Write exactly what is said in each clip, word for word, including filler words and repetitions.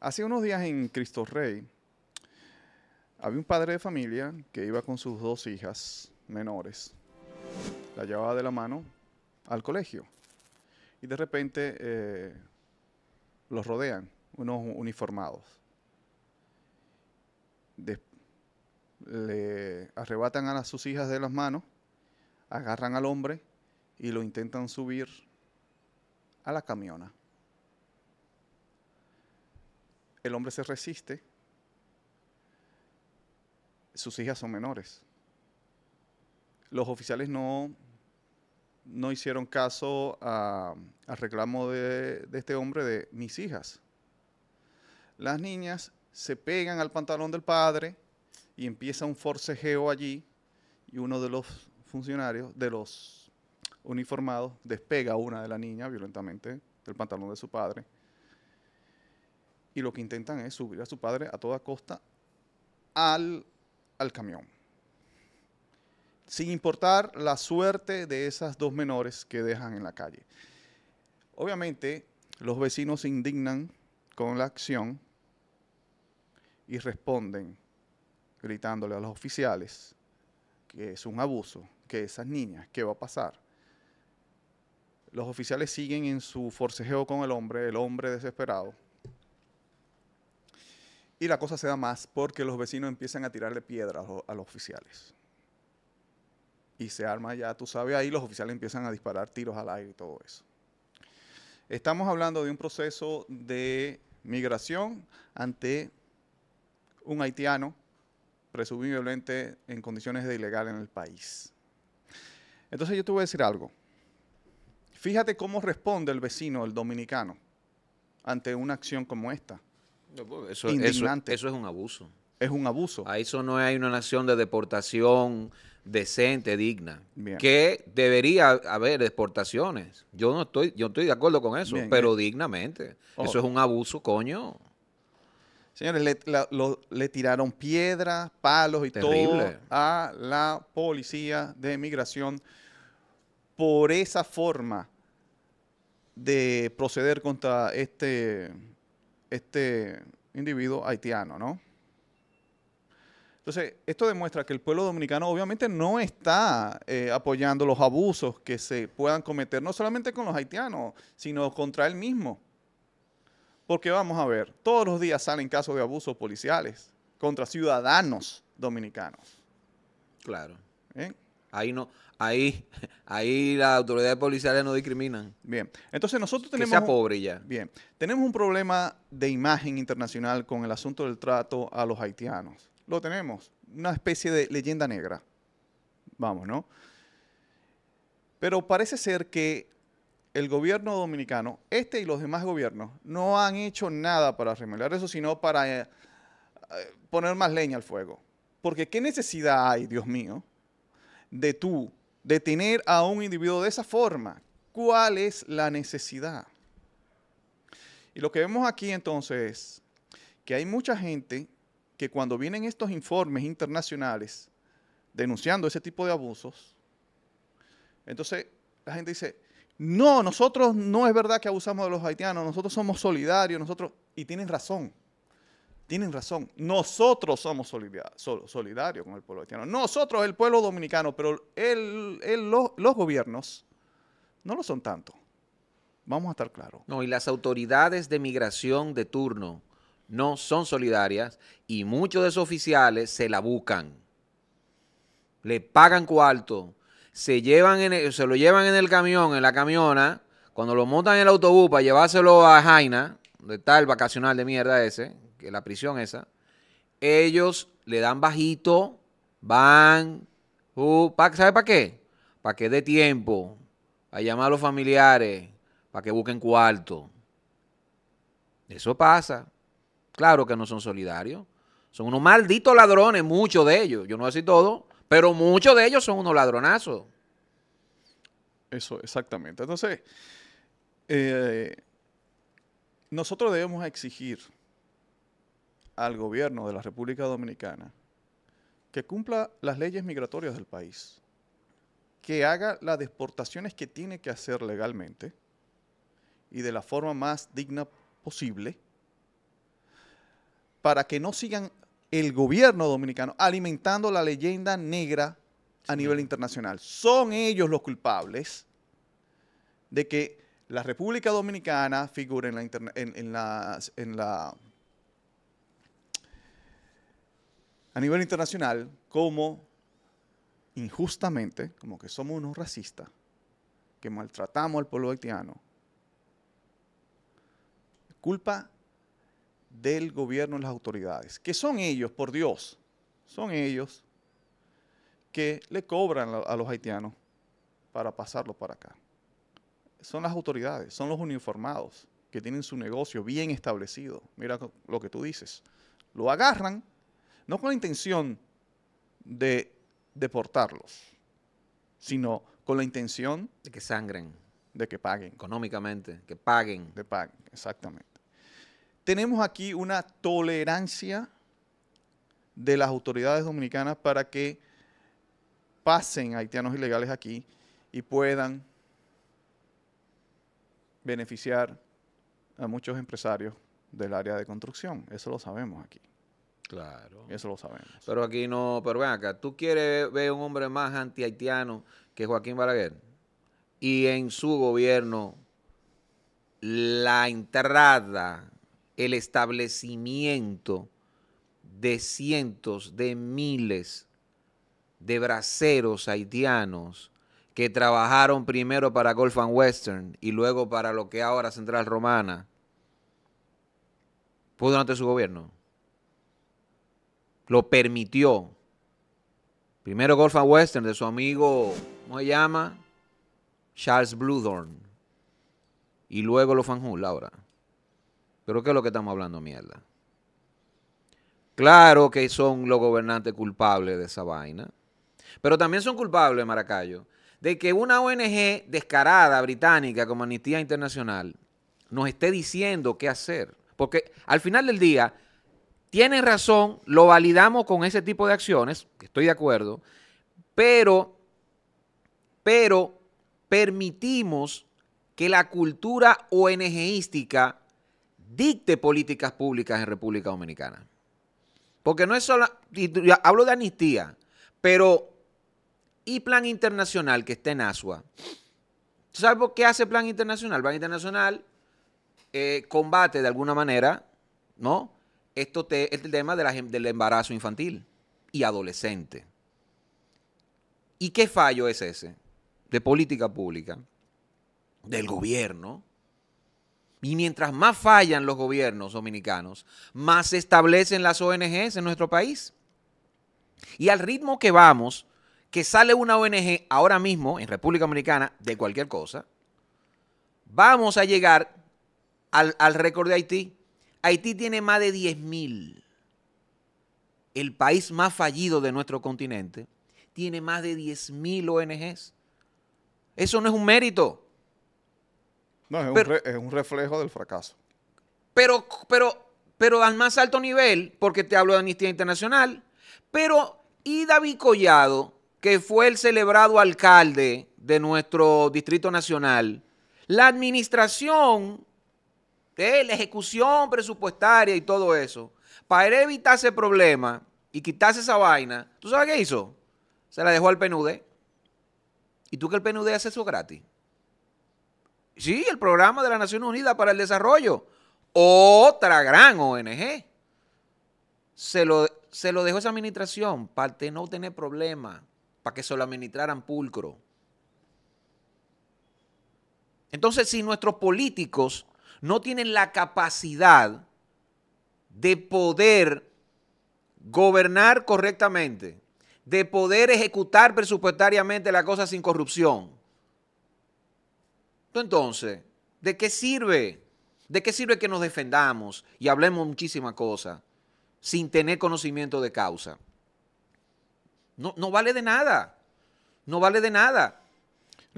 Hace unos días en Cristo Rey, había un padre de familia que iba con sus dos hijas menores. La llevaba de la mano al colegio. Y de repente eh, los rodean unos uniformados. De, le arrebatan a las, sus hijas de las manos, agarran al hombre y lo intentan subir a la camiona. El hombre se resiste. Sus hijas son menores. Los oficiales no, no hicieron caso al reclamo de, de este hombre de mis hijas. Las niñas se pegan al pantalón del padre y empieza un forcejeo allí y uno de los funcionarios, de los uniformados, despega a una de las niñas violentamente del pantalón de su padre. Y lo que intentan es subir a su padre a toda costa al, al camión. Sin importar la suerte de esas dos menores que dejan en la calle. Obviamente, los vecinos se indignan con la acción y responden gritándole a los oficiales que es un abuso, que esas niñas, ¿qué va a pasar? Los oficiales siguen en su forcejeo con el hombre, el hombre desesperado. Y la cosa se da más porque los vecinos empiezan a tirarle piedras a los oficiales. Y se arma ya, tú sabes, ahí los oficiales empiezan a disparar tiros al aire y todo eso. Estamos hablando de un proceso de migración ante un haitiano presumiblemente en condiciones de ilegal en el país. Entonces yo te voy a decir algo. Fíjate cómo responde el vecino, el dominicano, ante una acción como esta. Eso, indignante. Eso, eso es un abuso. Es un abuso. A eso no hay una nación de deportación decente, digna. Bien. Que debería haber deportaciones. Yo no estoy, yo estoy de acuerdo con eso, bien, pero bien. Dignamente. Oh. Eso es un abuso, coño. Señores, le, la, lo, le tiraron piedras, palos y terrible. Todo a la policía de migración por esa forma de proceder contra este, este individuo haitiano, ¿no? Entonces, esto demuestra que el pueblo dominicano obviamente no está eh, apoyando los abusos que se puedan cometer, no solamente con los haitianos, sino contra él mismo. Porque vamos a ver, todos los días salen casos de abusos policiales contra ciudadanos dominicanos. Claro. ¿Eh? Ahí no, ahí, ahí las autoridades policiales no discriminan. Bien, entonces nosotros tenemos... Que sea pobre ya. Bien, tenemos un problema de imagen internacional con el asunto del trato a los haitianos. Lo tenemos, una especie de leyenda negra, vamos, ¿no? Pero parece ser que el gobierno dominicano, este y los demás gobiernos, no han hecho nada para remediar eso, sino para eh, poner más leña al fuego. Porque ¿qué necesidad hay, Dios mío, de tú detener a un individuo de esa forma? ¿Cuál es la necesidad? Y lo que vemos aquí entonces es que hay mucha gente que cuando vienen estos informes internacionales denunciando ese tipo de abusos, entonces la gente dice, no, nosotros no es verdad que abusamos de los haitianos, nosotros somos solidarios, nosotros, y tienen razón, tienen razón, nosotros somos solidar- sol- solidarios con el pueblo haitiano, nosotros el pueblo dominicano, pero el, el, los, los gobiernos no lo son tanto, vamos a estar claros. No, y las autoridades de migración de turno no son solidarias y muchos de esos oficiales se la buscan, le pagan cuarto, se, llevan en el, se lo llevan en el camión, en la camiona, cuando lo montan en el autobús para llevárselo a Jaina, donde está el vacacional de mierda ese, que es la prisión esa, ellos le dan bajito, van, uh, pa, ¿sabe para qué? Para que dé tiempo a llamar a los familiares, para que busquen cuarto. Eso pasa. Claro que no son solidarios. Son unos malditos ladrones, muchos de ellos. Yo no voy a decir todo, pero muchos de ellos son unos ladronazos. Eso, exactamente. Entonces, eh, nosotros debemos exigir al gobierno de la República Dominicana que cumpla las leyes migratorias del país, que haga las deportaciones que tiene que hacer legalmente y de la forma más digna posible, para que no sigan el gobierno dominicano alimentando la leyenda negra a sí. nivel internacional. Son ellos los culpables de que la República Dominicana figure en la, interna en, en la, en la a nivel internacional como injustamente, como que somos unos racistas, que maltratamos al pueblo haitiano. Culpa del gobierno y las autoridades, que son ellos, por Dios, son ellos que le cobran a los haitianos para pasarlos para acá. Son las autoridades, son los uniformados que tienen su negocio bien establecido. Mira lo que tú dices. Lo agarran, no con la intención de deportarlos, sino con la intención de que sangren, de que paguen. Económicamente, que paguen. De paguen, exactamente. Tenemos aquí una tolerancia de las autoridades dominicanas para que pasen haitianos ilegales aquí y puedan beneficiar a muchos empresarios del área de construcción. Eso lo sabemos aquí. Claro. Eso lo sabemos. Pero aquí no, pero ven acá, ¿tú quieres ver un hombre más anti-haitiano que Joaquín Balaguer? Y en su gobierno, la entrada, el establecimiento de cientos de miles de braceros haitianos que trabajaron primero para Golf and Western y luego para lo que ahora Central Romana, fue durante su gobierno. Lo permitió. Primero Golf and Western de su amigo, ¿cómo se llama? Charles Bluthorn. Y luego los Fanjul, ahora. ¿Pero qué es lo que estamos hablando, mierda? Claro que son los gobernantes culpables de esa vaina. Pero también son culpables, Maracayo, de que una O N G descarada británica como Amnistía Internacional nos esté diciendo qué hacer. Porque al final del día... tienen razón, lo validamos con ese tipo de acciones, que estoy de acuerdo, pero, pero permitimos que la cultura ONGística dicte políticas públicas en República Dominicana. Porque no es solo, hablo de amnistía, pero y Plan Internacional que está en ASWA. ¿Sabes por qué hace Plan Internacional? Plan Internacional eh, combate de alguna manera, ¿no?, Esto te, este tema de la, del embarazo infantil y adolescente. ¿Y qué fallo es ese? De política pública, del gobierno. Y mientras más fallan los gobiernos dominicanos, más se establecen las O N Ges en nuestro país. Y al ritmo que vamos, que sale una O N G ahora mismo en República Dominicana de cualquier cosa, vamos a llegar al, al récord de Haití. Haití tiene más de diez mil. El país más fallido de nuestro continente tiene más de diez mil O N Ges. Eso no es un mérito. No, es, pero, un, re, es un reflejo del fracaso. Pero, pero, pero al más alto nivel, porque te hablo de Amnistía Internacional, pero y David Collado, que fue el celebrado alcalde de nuestro Distrito Nacional, la administración... de la ejecución presupuestaria y todo eso, para evitar ese problema y quitarse esa vaina, ¿tú sabes qué hizo? Se la dejó al P N U D. ¿Y tú que el P N U D hace eso gratis? Sí, el Programa de las Naciones Unidas para el Desarrollo, otra gran O N G. Se lo, se lo dejó esa administración para no tener problemas, para que se lo administraran pulcro. Entonces, si nuestros políticos no tienen la capacidad de poder gobernar correctamente, de poder ejecutar presupuestariamente la cosa sin corrupción. Entonces, ¿de qué sirve? ¿De qué sirve que nos defendamos y hablemos muchísimas cosas sin tener conocimiento de causa? No, no vale de nada, no vale de nada.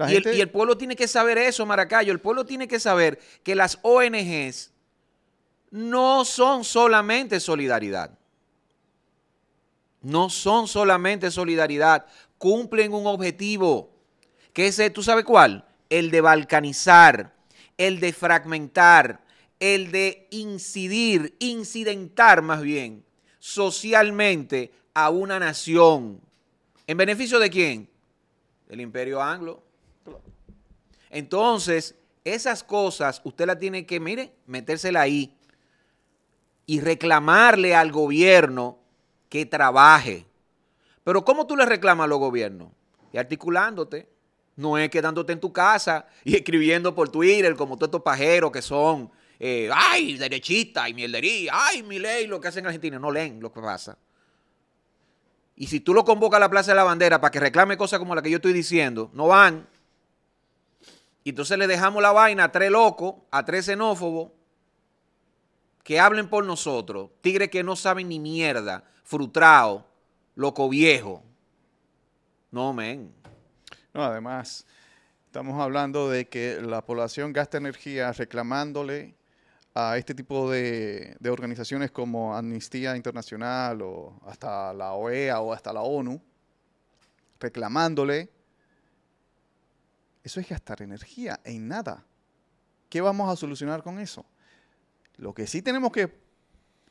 Y el, y el pueblo tiene que saber eso, Maracayo. El pueblo tiene que saber que las O N Ges no son solamente solidaridad. No son solamente solidaridad. Cumplen un objetivo, que es, ¿tú sabes cuál? El de balcanizar, el de fragmentar, el de incidir, incidentar más bien, socialmente a una nación. ¿En beneficio de quién? Del imperio anglo. Entonces, esas cosas usted la tiene que, mire, metérsela ahí y reclamarle al gobierno que trabaje. Pero ¿cómo tú le reclamas a los gobiernos? Y articulándote. No es quedándote en tu casa y escribiendo por Twitter como todos estos pajeros que son, eh, ay, derechista y mierdería, ay, mi ley, lo que hacen en Argentina. No leen lo que pasa. Y si tú lo convocas a la Plaza de la Bandera para que reclame cosas como la que yo estoy diciendo, no van. Y entonces le dejamos la vaina a tres locos, a tres xenófobos, que hablen por nosotros, tigres que no saben ni mierda, frustrados, loco viejo. No, men. No, además, estamos hablando de que la población gasta energía reclamándole a este tipo de, de organizaciones como Amnistía Internacional o hasta la O E A o hasta la ONU, reclamándole. Eso es gastar energía en nada. ¿Qué vamos a solucionar con eso? Lo que sí tenemos que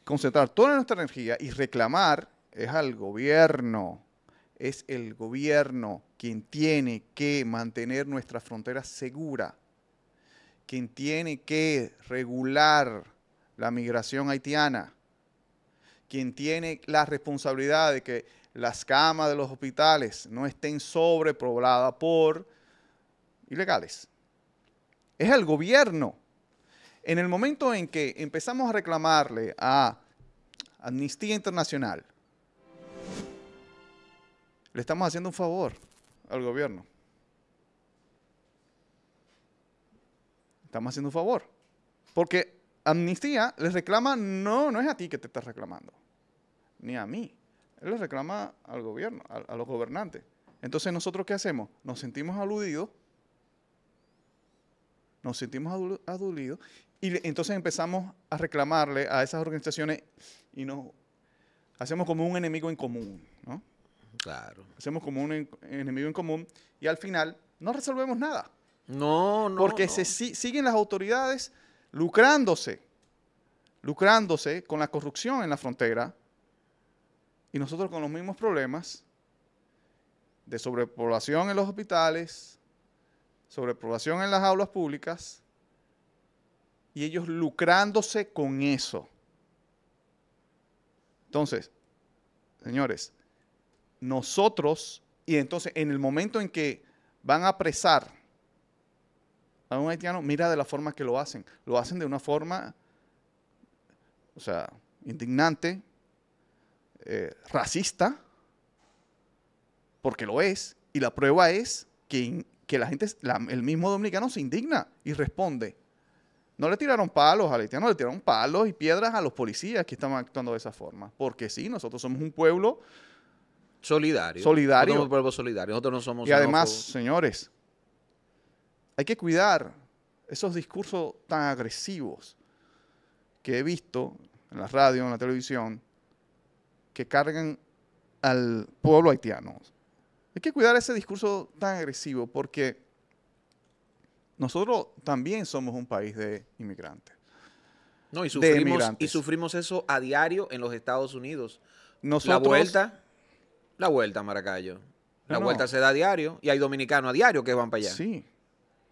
concentrar toda nuestra energía y reclamar es al gobierno. Es el gobierno quien tiene que mantener nuestra frontera segura, quien tiene que regular la migración haitiana, quien tiene la responsabilidad de que las camas de los hospitales no estén sobrepobladas por ilegales. Es el gobierno. En el momento en que empezamos a reclamarle a Amnistía Internacional, le estamos haciendo un favor al gobierno. Estamos haciendo un favor. Porque Amnistía les reclama, no, no es a ti que te estás reclamando, ni a mí. Él les reclama al gobierno, a, a los gobernantes. Entonces, ¿nosotros qué hacemos? Nos sentimos aludidos. Nos sentimos aludidos. Y le, entonces empezamos a reclamarle a esas organizaciones y nos hacemos como un enemigo en común, ¿no? Claro. Hacemos como un en, enemigo en común y al final no resolvemos nada. No, no. Porque no. Se, si, siguen las autoridades lucrándose, lucrándose con la corrupción en la frontera y nosotros con los mismos problemas de sobrepoblación en los hospitales, sobrepoblación en las aulas públicas y ellos lucrándose con eso. Entonces, señores, nosotros, y entonces en el momento en que van a apresar a un haitiano, mira de la forma que lo hacen. Lo hacen de una forma, o sea, indignante, eh, racista, porque lo es. Y la prueba es que, que la gente, la, el mismo dominicano se indigna y responde. No le tiraron palos al haitiano, le tiraron palos y piedras a los policías que estaban actuando de esa forma. Porque sí, nosotros somos un pueblo solidario. Solidario. Nosotros somos pueblo solidario. Nosotros no somos. Y además, xenófobos. Señores, hay que cuidar esos discursos tan agresivos que he visto en la radio, en la televisión, que cargan al pueblo haitiano. Hay que cuidar ese discurso tan agresivo porque nosotros también somos un país de inmigrantes. No, y sufrimos, de inmigrantes. Y sufrimos eso a diario en los Estados Unidos. Nosotros, la vuelta... La vuelta, Maracayo. La no, vuelta no. se da a diario y hay dominicanos a diario que van para allá. Sí.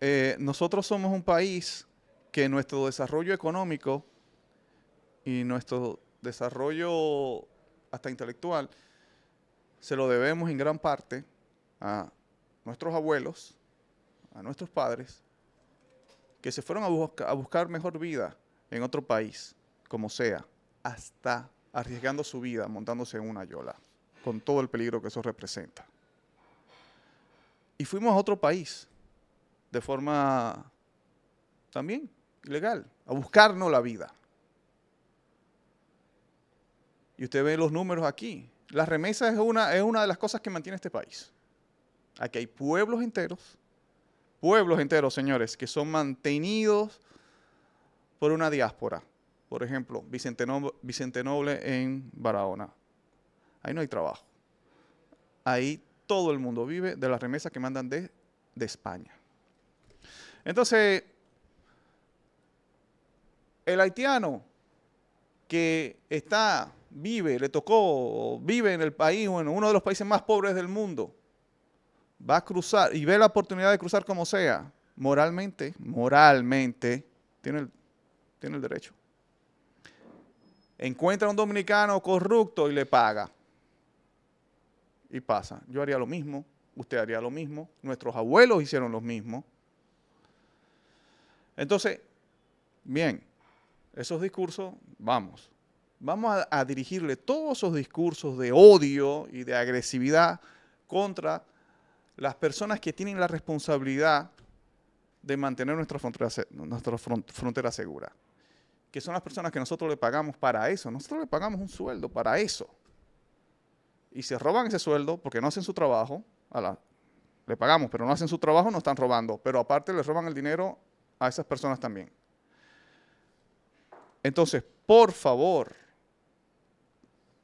Eh, nosotros somos un país que nuestro desarrollo económico y nuestro desarrollo hasta intelectual se lo debemos en gran parte a nuestros abuelos, a nuestros padres, que se fueron a, busca, a buscar mejor vida en otro país, como sea, hasta arriesgando su vida, montándose en una yola, con todo el peligro que eso representa. Y fuimos a otro país, de forma también ilegal, a buscarnos la vida. Y usted ve los números aquí. La remesa es una, es una de las cosas que mantiene este país. Aquí hay pueblos enteros, pueblos enteros, señores, que son mantenidos por una diáspora. Por ejemplo, Vicente Noble, Vicente Noble en Barahona. Ahí no hay trabajo. Ahí todo el mundo vive de las remesas que mandan de, de España. Entonces, El haitiano que está, vive, le tocó, vive en el país o en uno de los países más pobres del mundo, va a cruzar y ve la oportunidad de cruzar como sea, moralmente, moralmente, tiene el, tiene el derecho. Encuentra a un dominicano corrupto y le paga. Y pasa. Yo haría lo mismo, usted haría lo mismo, nuestros abuelos hicieron lo mismo. Entonces, bien, esos discursos, vamos, vamos a, a dirigirle todos esos discursos de odio y de agresividad contra las personas que tienen la responsabilidad de mantener nuestra frontera, nuestra frontera segura, que son las personas que nosotros le pagamos para eso. Nosotros le pagamos un sueldo para eso. Y se roban ese sueldo porque no hacen su trabajo. A la, le pagamos, pero no hacen su trabajo, no están robando. Pero aparte le roban el dinero a esas personas también. Entonces, por favor,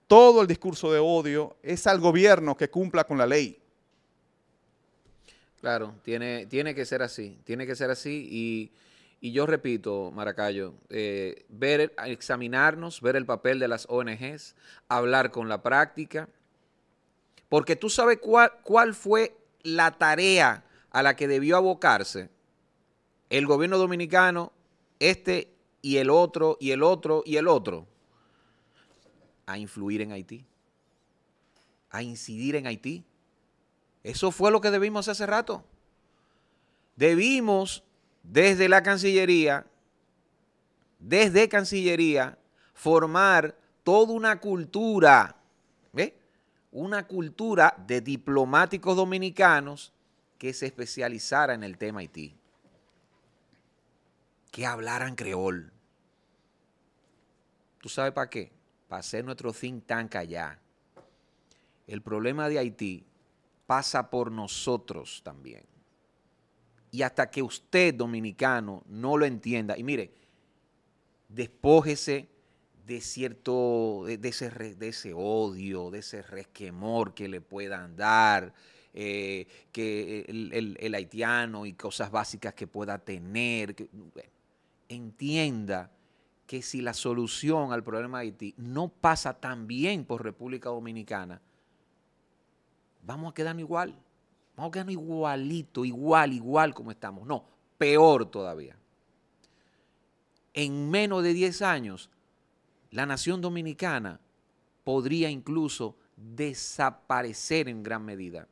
todo el discurso de odio es al gobierno que cumpla con la ley. Claro, tiene, tiene que ser así. Tiene que ser así y... Y yo repito, Maracayo, eh, ver, examinarnos, ver el papel de las O N Ges, hablar con la práctica, porque tú sabes cuál, cuál fue la tarea a la que debió abocarse el gobierno dominicano, este y el otro, y el otro, y el otro, a influir en Haití, a incidir en Haití. Eso fue lo que debimos hace rato. Debimos... Desde la Cancillería, desde Cancillería, formar toda una cultura, ¿eh? una cultura de diplomáticos dominicanos que se especializara en el tema Haití, que hablaran creol. ¿Tú sabes para qué? Para hacer nuestro think tank allá. El problema de Haití pasa por nosotros también. Y hasta que usted, dominicano, no lo entienda, y mire, despójese de cierto, de, de, ese, re, de ese odio, de ese resquemor que le puedan dar, eh, que el, el, el haitiano y cosas básicas que pueda tener. Que, bueno, entienda que si la solución al problema de Haití no pasa también por República Dominicana, vamos a quedarnos igual. Vamos a quedarnos igualito, igual, igual como estamos. No, peor todavía. En menos de diez años, la nación dominicana podría incluso desaparecer en gran medida.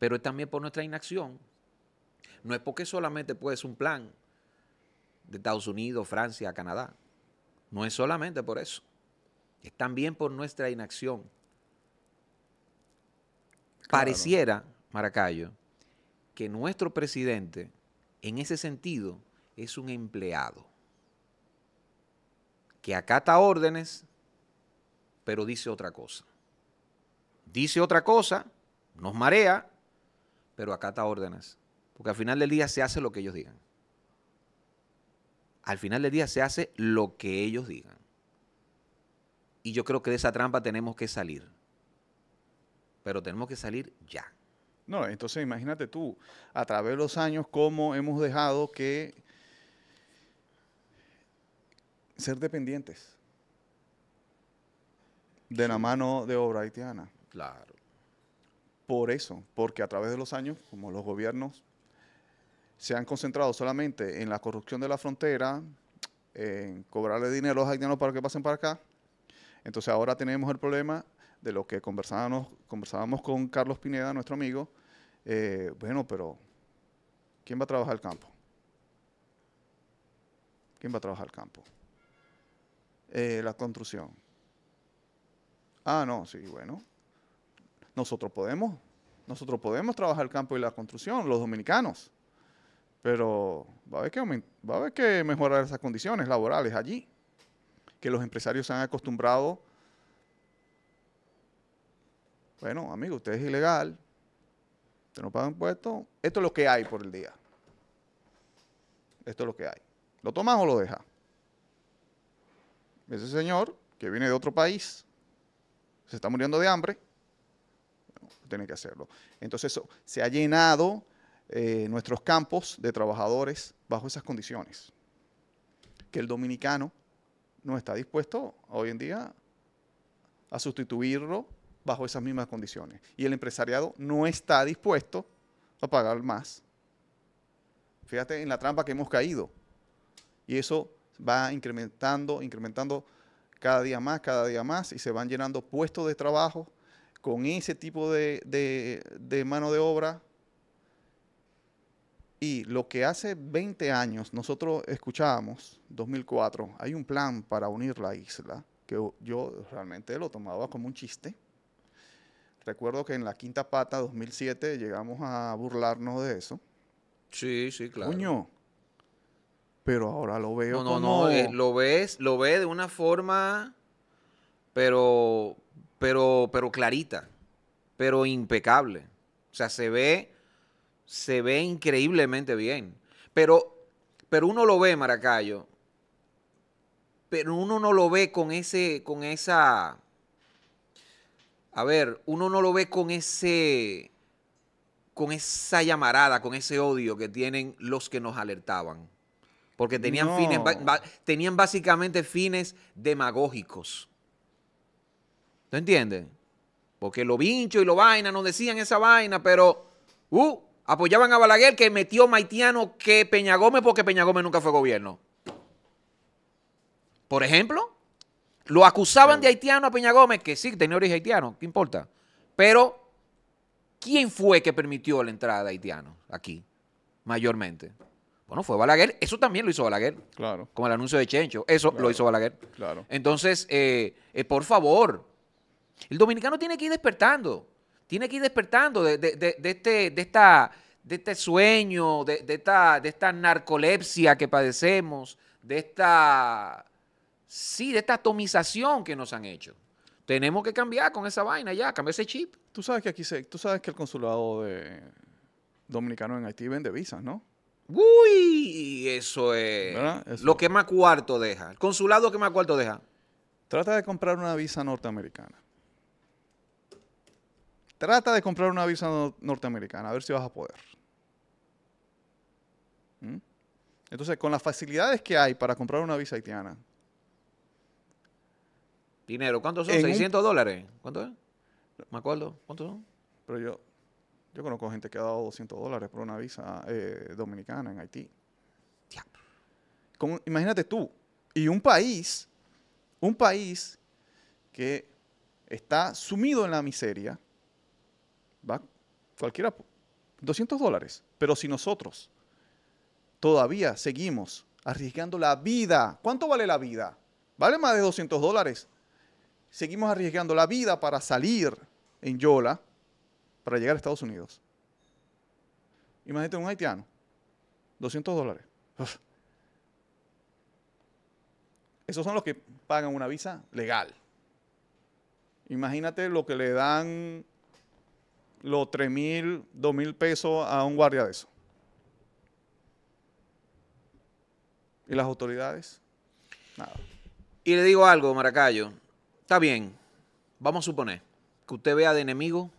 Pero es también por nuestra inacción. No es porque solamente puede ser un plan de Estados Unidos, Francia, Canadá. No es solamente por eso. Es también por nuestra inacción. Claro. Pareciera... Maracayo, que nuestro presidente, en ese sentido, es un empleado que acata órdenes, pero dice otra cosa. Dice otra cosa, nos marea, pero acata órdenes, porque al final del día se hace lo que ellos digan. Al final del día se hace lo que ellos digan. Y yo creo que de esa trampa tenemos que salir, pero tenemos que salir ya. No, entonces imagínate tú, a través de los años, cómo hemos dejado que ser dependientes de sí. la mano de obra haitiana. Claro. Por eso, porque a través de los años, como los gobiernos se han concentrado solamente en la corrupción de la frontera, en cobrarle dinero a los haitianos para que pasen para acá, entonces ahora tenemos el problema de lo que conversábamos, conversábamos con Carlos Pineda, nuestro amigo, eh, bueno, pero ¿quién va a trabajar el campo? ¿Quién va a trabajar el campo? Eh, la construcción. Ah, no, sí, bueno. Nosotros podemos, nosotros podemos trabajar el campo y la construcción, los dominicanos, pero va a haber que, va a haber que mejorar esas condiciones laborales allí, que los empresarios se han acostumbrado. Bueno, amigo, usted es ilegal, usted no paga impuestos, esto es lo que hay por el día. Esto es lo que hay. ¿Lo tomas o lo dejas? Ese señor que viene de otro país, se está muriendo de hambre, bueno, tiene que hacerlo. Entonces, eso, se ha llenado eh, nuestros campos de trabajadores bajo esas condiciones. que el dominicano no está dispuesto hoy en día a sustituirlo bajo esas mismas condiciones. Y el empresariado no está dispuesto a pagar más. Fíjate en la trampa que hemos caído. Y eso va incrementando, incrementando cada día más, cada día más, y se van llenando puestos de trabajo con ese tipo de, de, de mano de obra. Y lo que hace veinte años nosotros escuchábamos, dos mil cuatro, hay un plan para unir la isla, que yo realmente lo tomaba como un chiste. Recuerdo que en la Quinta Pata, dos mil siete, llegamos a burlarnos de eso. Sí, sí, claro. Coño. Pero ahora lo veo no, como... No, no, eh, lo ves, lo ves de una forma, pero, pero, pero clarita, pero impecable. O sea, se ve, se ve increíblemente bien. Pero, pero uno lo ve, Maracayo, pero uno no lo ve con ese, con esa... A ver, uno no lo ve con ese... con esa llamarada, con ese odio que tienen los que nos alertaban. Porque tenían, no. fines, tenían básicamente fines demagógicos. ¿No entienden? Porque lo vincho y lo vaina, nos decían esa vaina, pero uh, apoyaban a Balaguer, que metió más haitianos que Peña Gómez, porque Peña Gómez nunca fue gobierno. Por ejemplo, lo acusaban pero, de haitiano a Peña Gómez, que sí, tenía origen haitiano, ¿qué importa? Pero, ¿quién fue que permitió la entrada de haitianos aquí, mayormente? Bueno, fue Balaguer. Eso también lo hizo Balaguer. Claro. Como el anuncio de Chencho. Eso claro. lo hizo Balaguer. Claro. Entonces, eh, eh, por favor, el dominicano tiene que ir despertando. Tiene que ir despertando de, de, de, de, este, de, esta, de este sueño, de, de, esta, de esta narcolepsia que padecemos, de esta, sí, de esta atomización que nos han hecho. Tenemos que cambiar con esa vaina ya, cambiar ese chip. Tú sabes que aquí se, tú sabes que el consulado de dominicano en Haití vende visas, ¿no? Uy, eso es eso. Lo que más cuarto deja. El consulado que más cuarto deja. Trata de comprar una visa norteamericana. Trata de comprar una visa no norteamericana, a ver si vas a poder. ¿Mm? Entonces, con las facilidades que hay para comprar una visa haitiana. Dinero, ¿cuántos son? seiscientos dólares. ¿Cuánto es? Me acuerdo. ¿Cuántos son? Pero yo... Yo conozco gente que ha dado doscientos dólares por una visa eh, dominicana en Haití. Yeah. Con, imagínate tú, y un país, un país que está sumido en la miseria, va cualquiera, doscientos dólares. Pero si nosotros todavía seguimos arriesgando la vida, ¿cuánto vale la vida? Vale más de doscientos dólares. Seguimos arriesgando la vida para salir en Yola, para llegar a Estados Unidos. Imagínate un haitiano, doscientos dólares. Uf. Esos son los que pagan una visa legal. Imagínate lo que le dan los tres mil, dos mil pesos a un guardia de eso. ¿Y las autoridades? Nada. Y le digo algo, Maracayo. Está bien, vamos a suponer que usted vea de enemigo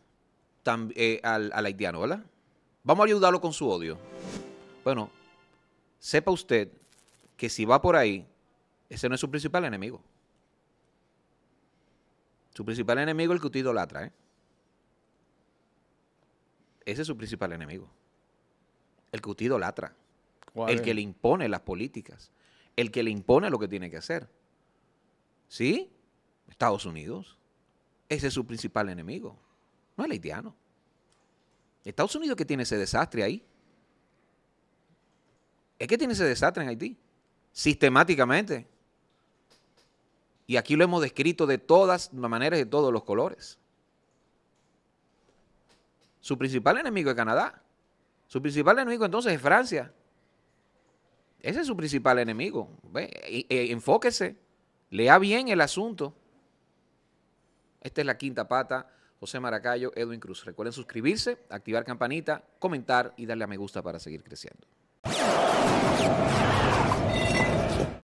Tam, eh, al, al haitiano, ¿verdad? Vamos a ayudarlo con su odio. Bueno, sepa usted que si va por ahí, ese no es su principal enemigo. Su principal enemigo es el que usted idolatra, ¿eh? Ese es su principal enemigo. El que usted idolatra. Guay. El que le impone las políticas. El que le impone lo que tiene que hacer. ¿Sí? Estados Unidos. Ese es su principal enemigo. No es haitiano. Estados Unidos que tiene ese desastre ahí. Es que tiene ese desastre en Haití. Sistemáticamente. Y aquí lo hemos descrito de todas maneras, de todos los colores. Su principal enemigo es Canadá. Su principal enemigo entonces es Francia. Ese es su principal enemigo. Ve, e, e, enfóquese. Lea bien el asunto. Esta es la Quinta Pata. José Maracayo, Edwin Cruz. Recuerden suscribirse, activar campanita, comentar y darle a me gusta para seguir creciendo.